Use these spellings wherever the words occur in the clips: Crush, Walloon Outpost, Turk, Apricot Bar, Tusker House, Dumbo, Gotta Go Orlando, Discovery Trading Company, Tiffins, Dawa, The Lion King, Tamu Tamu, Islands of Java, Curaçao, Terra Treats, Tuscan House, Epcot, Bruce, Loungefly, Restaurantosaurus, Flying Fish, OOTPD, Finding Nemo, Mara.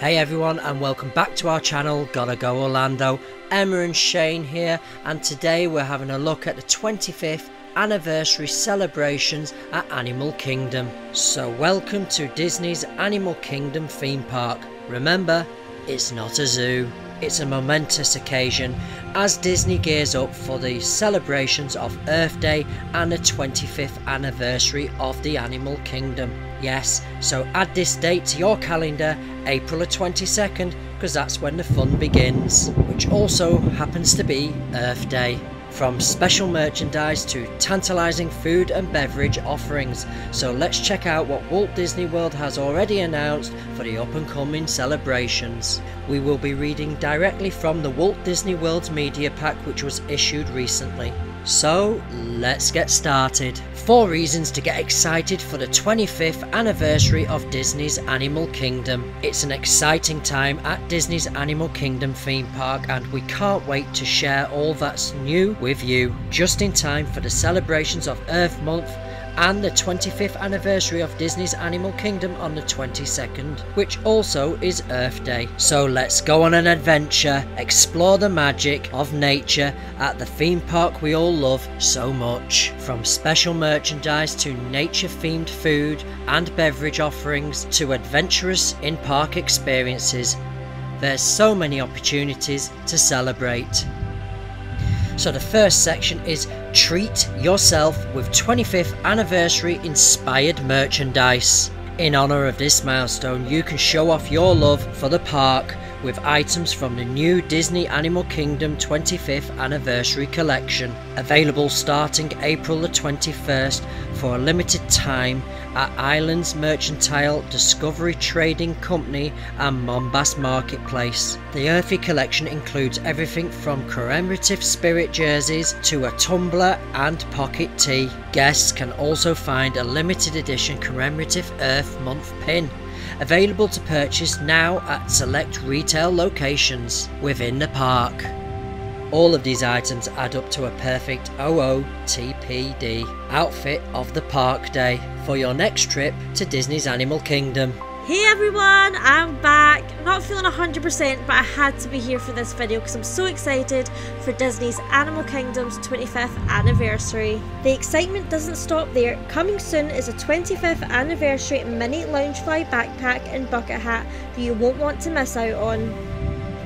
Hey everyone, and welcome back to our channel Gotta Go Orlando. Emma and Shane here, and today we're having a look at the 25th anniversary celebrations at Animal Kingdom. So welcome to Disney's Animal Kingdom theme park. Remember, it's not a zoo. It's a momentous occasion as Disney gears up for the celebrations of Earth Day and the 25th anniversary of the Animal Kingdom. Yes, so add this date to your calendar, April the 22nd, because that's when the fun begins, which also happens to be Earth Day. From special merchandise to tantalising food and beverage offerings, so let's check out what Walt Disney World has already announced for the up-and-coming celebrations. We will be reading directly from the Walt Disney World's media pack, which was issued recently. So let's get started. 4 reasons to get excited for the 25th anniversary of Disney's Animal Kingdom. It's an exciting time at Disney's Animal Kingdom theme park, and we can't wait to share all that's new with you, just in time for the celebrations of Earth Month and the 25th anniversary of Disney's Animal Kingdom on the 22nd, which also is Earth Day. So let's go on an adventure, explore the magic of nature at the theme park we all love so much. From special merchandise to nature-themed food and beverage offerings to adventurous in-park experiences, there's so many opportunities to celebrate. So the first section is Treat Yourself with 25th Anniversary Inspired Merchandise. In honour of this milestone, you can show off your love for the park with items from the new Disney Animal Kingdom 25th Anniversary Collection, available starting April the 21st for a limited time at Islands Mercantile, Discovery Trading Company and Mombasa Marketplace. The Earthy Collection includes everything from commemorative spirit jerseys to a tumbler and pocket tee. Guests can also find a limited edition commemorative Earth Month pin, available to purchase now at select retail locations within the park. All of these items add up to a perfect OOTPD outfit of the park day for your next trip to Disney's Animal Kingdom. Hey everyone, I'm back. I'm not feeling 100%, but I had to be here for this video because I'm so excited for Disney's Animal Kingdom's 25th anniversary. The excitement doesn't stop there. Coming soon is a 25th anniversary mini Loungefly backpack and bucket hat that you won't want to miss out on.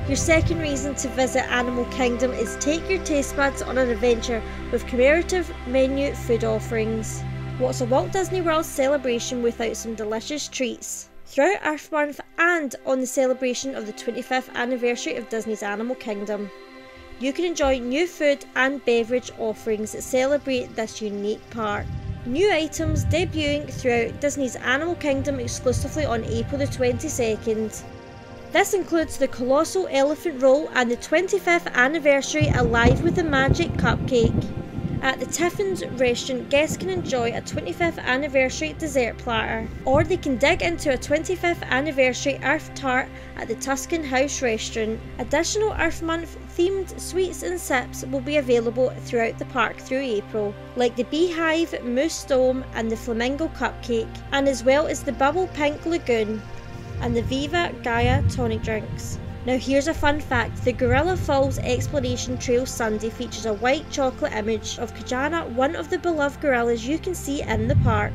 Your second reason to visit Animal Kingdom is take your taste buds on an adventure with commemorative menu food offerings. What's a Walt Disney World celebration without some delicious treats? Throughout Earth Month and on the celebration of the 25th anniversary of Disney's Animal Kingdom, you can enjoy new food and beverage offerings that celebrate this unique park. New items debuting throughout Disney's Animal Kingdom exclusively on April the 22nd. This includes the Colossal Elephant Roll and the 25th anniversary Alive with the Magic Cupcake. At the Tiffins restaurant, guests can enjoy a 25th anniversary dessert platter, or they can dig into a 25th anniversary Earth tart at the Tuscan House restaurant. Additional Earth Month themed sweets and sips will be available throughout the park through April, like the Beehive Moose Dome and the Flamingo Cupcake, and as well as the Bubble Pink Lagoon and the Viva Gaia tonic drinks. Now here's a fun fact, the Gorilla Falls Exploration Trail Sundae features a white chocolate image of Kajana, one of the beloved gorillas you can see in the park.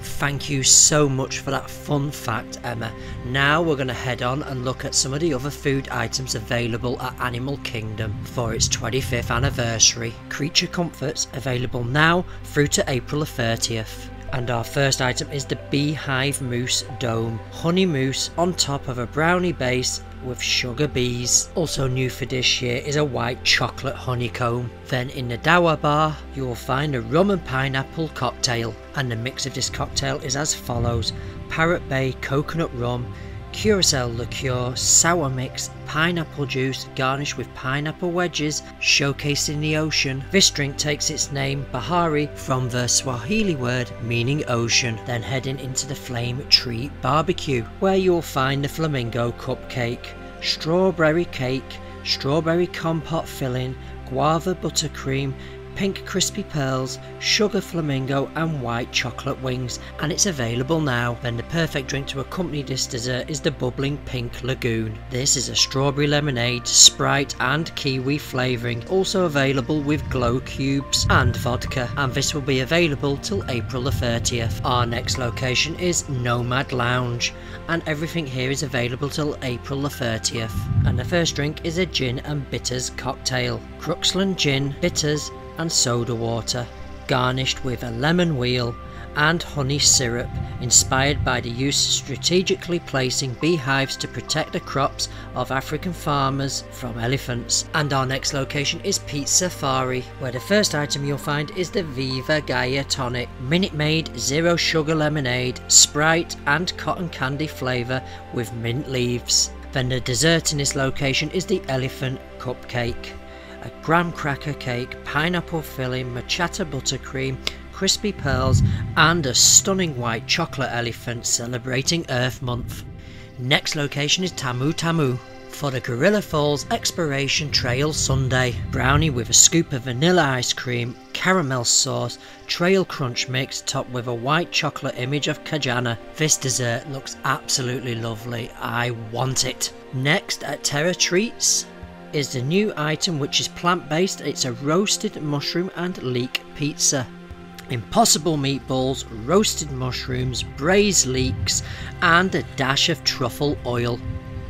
Thank you so much for that fun fact, Emma. Now we're going to head on and look at some of the other food items available at Animal Kingdom for its 25th anniversary. Creature Comforts, available now through to April the 30th. And our first item is the Beehive Moose Dome. Honey mousse on top of a brownie base with sugar bees. Also new for this year is a white chocolate honeycomb. Then in the Dawa bar, you will find a rum and pineapple cocktail. And the mix of this cocktail is as follows: Parrot Bay coconut rum, Curaçao liqueur, sour mix, pineapple juice, garnished with pineapple wedges, showcasing the ocean. This drink takes its name, Bahari, from the Swahili word meaning ocean. Then heading into the Flame Tree Barbecue, where you'll find the Flamingo Cupcake, Strawberry Cake, Strawberry Compote Filling, Guava Buttercream, pink crispy pearls, sugar flamingo and white chocolate wings, and it's available now. And the perfect drink to accompany this dessert is the bubbling pink lagoon. This is a strawberry lemonade, Sprite and kiwi flavouring, also available with glow cubes and vodka, and this will be available till April the 30th. Our next location is Nomad Lounge, and everything here is available till April the 30th. And the first drink is a gin and bitters cocktail, Cruxland gin, bitters and soda water, garnished with a lemon wheel and honey syrup, inspired by the use of strategically placing beehives to protect the crops of African farmers from elephants. And our next location is Pizza Fari, where the first item you'll find is the Viva Gaia Tonic, Minute Maid Zero Sugar Lemonade, Sprite and cotton candy flavour with mint leaves. Then the dessert in this location is the Elephant Cupcake, a graham cracker cake, pineapple filling, matcha buttercream, crispy pearls and a stunning white chocolate elephant, celebrating Earth Month. Next location is Tamu Tamu for the Gorilla Falls Exploration Trail Sundae. Brownie with a scoop of vanilla ice cream, caramel sauce, trail crunch mix topped with a white chocolate image of Kajana. This dessert looks absolutely lovely, I want it. Next at Terra Treats is the new item, which is plant-based. It's a roasted mushroom and leek pizza. Impossible meatballs, roasted mushrooms, braised leeks and a dash of truffle oil.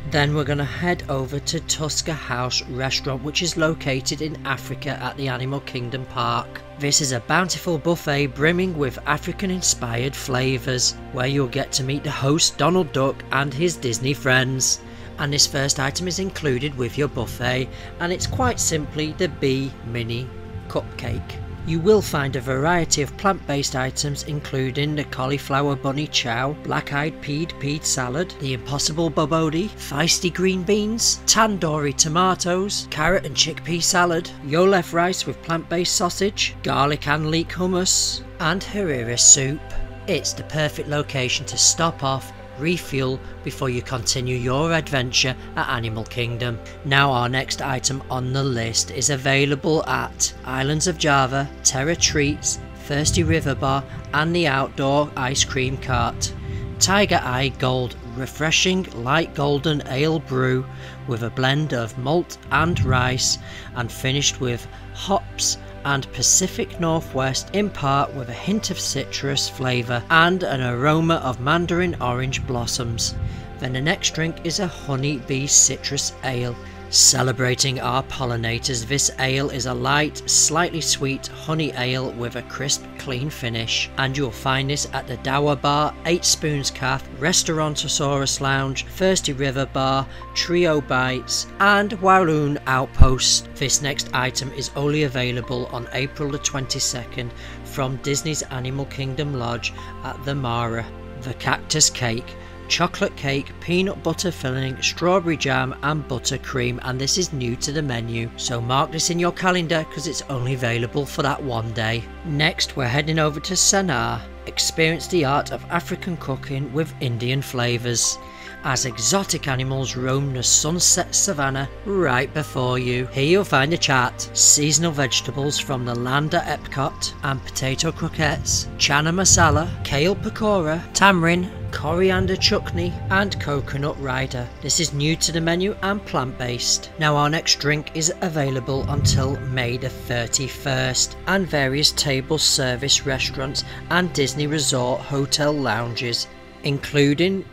Then we're going to head over to Tusker House restaurant, which is located in Africa at the Animal Kingdom Park. This is a bountiful buffet brimming with African inspired flavours, where you'll get to meet the host Donald Duck and his Disney friends. And this first item is included with your buffet, and it's quite simply the Bee Mini Cupcake. You will find a variety of plant-based items, including the cauliflower bunny chow, black-eyed peed salad, the impossible bobodi, feisty green beans, tandoori tomatoes, carrot and chickpea salad, yolef rice with plant-based sausage, garlic and leek hummus, and harira soup. It's the perfect location to stop off, refuel before you continue your adventure at Animal Kingdom. Now our next item on the list is available at Islands of Java, Terra Treats, Thirsty River Bar and the Outdoor Ice Cream Cart. Tiger Eye Gold, refreshing light golden ale brew with a blend of malt and rice and finished with hops and Pacific Northwest, in part with a hint of citrus flavour and an aroma of mandarin orange blossoms. Then the next drink is a honey bee citrus ale, celebrating our pollinators. This ale is a light, slightly sweet honey ale with a crisp, clean finish, and you'll find this at the Dawa Bar, 8 Spoons Cafe, Restaurantosaurus Lounge, Thirsty River Bar, Trio Bites and Walloon Outpost. This next item is only available on April the 22nd from Disney's Animal Kingdom Lodge at the Mara. The Cactus Cake, chocolate cake, peanut butter filling, strawberry jam and buttercream, and this is new to the menu, so mark this in your calendar because it's only available for that one day. Next we're heading over to Sana'a. Experience the art of African cooking with Indian flavours as exotic animals roam the sunset savannah right before you. Here you'll find a chat, seasonal vegetables from the land at Epcot and potato croquettes, chana masala, kale pakora, tamarind, coriander chutney and coconut rider. This is new to the menu and plant-based. Now our next drink is available until May the 31st, and various table service restaurants and Disney Resort hotel lounges, including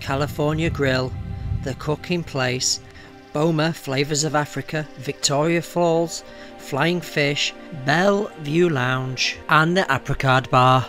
California Grill, The Cooking Place, Boma Flavors of Africa, Victoria Falls, Flying Fish, Bellevue Lounge and the Apricot Bar.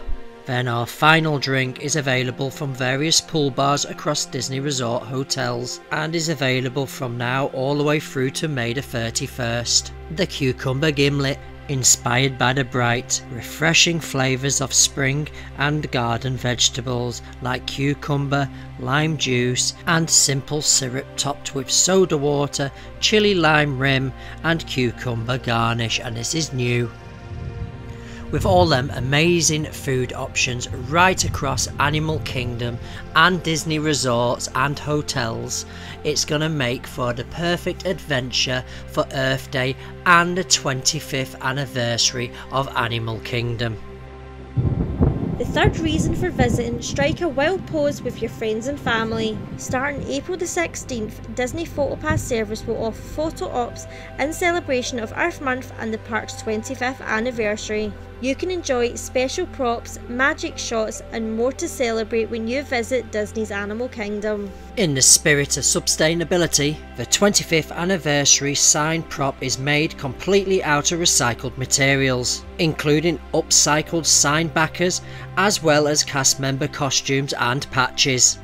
Then our final drink is available from various pool bars across Disney Resort hotels and is available from now all the way through to May the 31st. The Cucumber Gimlet, inspired by the bright, refreshing flavours of spring and garden vegetables like cucumber, lime juice and simple syrup, topped with soda water, chili lime rim and cucumber garnish, and this is new. with all them amazing food options right across Animal Kingdom and Disney resorts and hotels. It's gonna make for the perfect adventure for Earth Day and the 25th anniversary of Animal Kingdom. The third reason for visiting, strike a wild pose with your friends and family. Starting April the 16th, Disney PhotoPass service will offer photo ops in celebration of Earth Month and the park's 25th anniversary. You can enjoy special props, magic shots and more to celebrate when you visit Disney's Animal Kingdom. In the spirit of sustainability, the 25th anniversary sign prop is made completely out of recycled materials, including upcycled sign backers as well as cast member costumes and patches.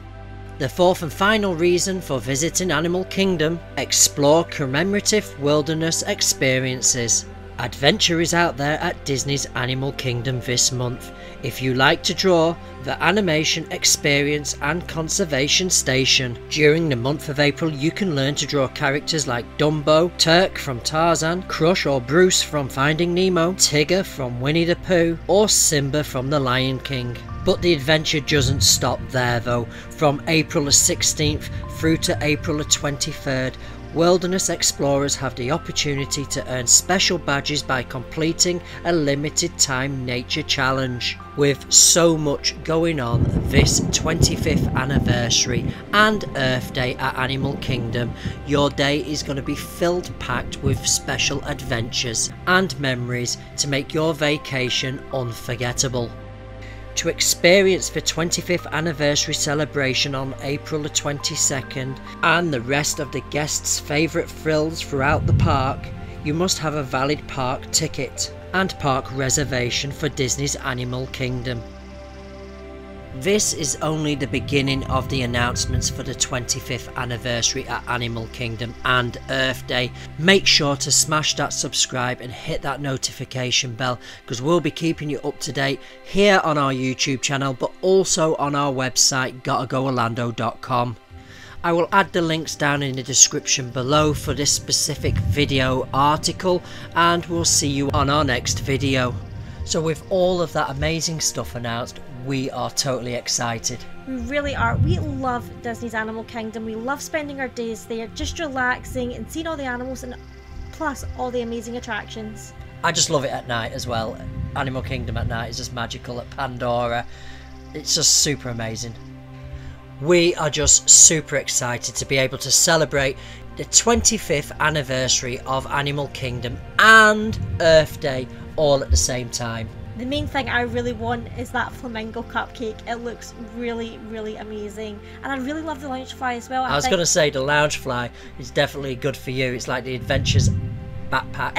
The fourth and final reason for visiting Animal Kingdom, explore commemorative wilderness experiences. Adventure is out there at Disney's Animal Kingdom this month. If you like to draw, the Animation Experience and Conservation Station. During the month of April you can learn to draw characters like Dumbo, Turk from Tarzan, Crush or Bruce from Finding Nemo, Tigger from Winnie the Pooh or Simba from The Lion King. But the adventure doesn't stop there though. From April the 16th through to April the 23rd, wilderness explorers have the opportunity to earn special badges by completing a limited time nature challenge. With so much going on this 25th anniversary and Earth Day at Animal Kingdom, your day is going to be filled packed with special adventures and memories to make your vacation unforgettable. To experience the 25th anniversary celebration on April the 22nd and the rest of the guests' favourite thrills throughout the park, you must have a valid park ticket and park reservation for Disney's Animal Kingdom. This is only the beginning of the announcements for the 25th anniversary at Animal Kingdom and Earth Day. Make sure to smash that subscribe and hit that notification bell because we'll be keeping you up to date here on our YouTube channel but also on our website gottagoorlando.com. I will add the links down in the description below for this specific video article and we'll see you on our next video. So with all of that amazing stuff announced, we are totally excited. We really are. We love Disney's Animal Kingdom. We love spending our days there, just relaxing and seeing all the animals and plus all the amazing attractions. I just love it at night as well. Animal Kingdom at night is just magical. At Pandora, it's just super amazing. We are just super excited to be able to celebrate the 25th anniversary of Animal Kingdom and Earth Day all at the same time. The main thing I really want is that flamingo cupcake. It looks really, really amazing. And I really love the Loungefly as well. I was going to say the Loungefly is definitely good for you. It's like the Adventures backpack.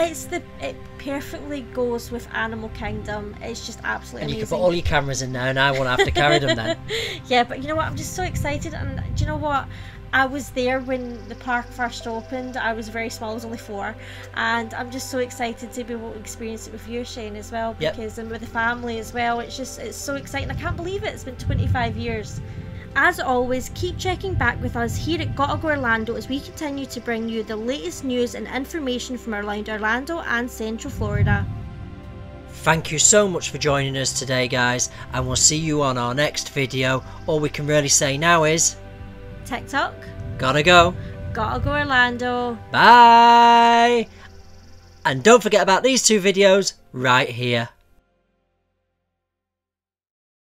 It perfectly goes with Animal Kingdom. It's just absolutely amazing. And you can put all your cameras in there and I won't have to carry them then. Yeah, but you know what? I'm just so excited. And do you know what? I was there when the park first opened. I was very small, I was only 4, and I'm just so excited to be able to experience it with you, Shane, as well, because and with the family as well. It's just, it's so exciting. I can't believe it. It's been 25 years. As always, keep checking back with us here at Gotta Go Orlando as we continue to bring you the latest news and information from around Orlando and Central Florida. Thank you so much for joining us today, guys, and we'll see you on our next video. All we can really say now is TikTok. Gotta go Orlando. Bye. And don't forget about these two videos right here.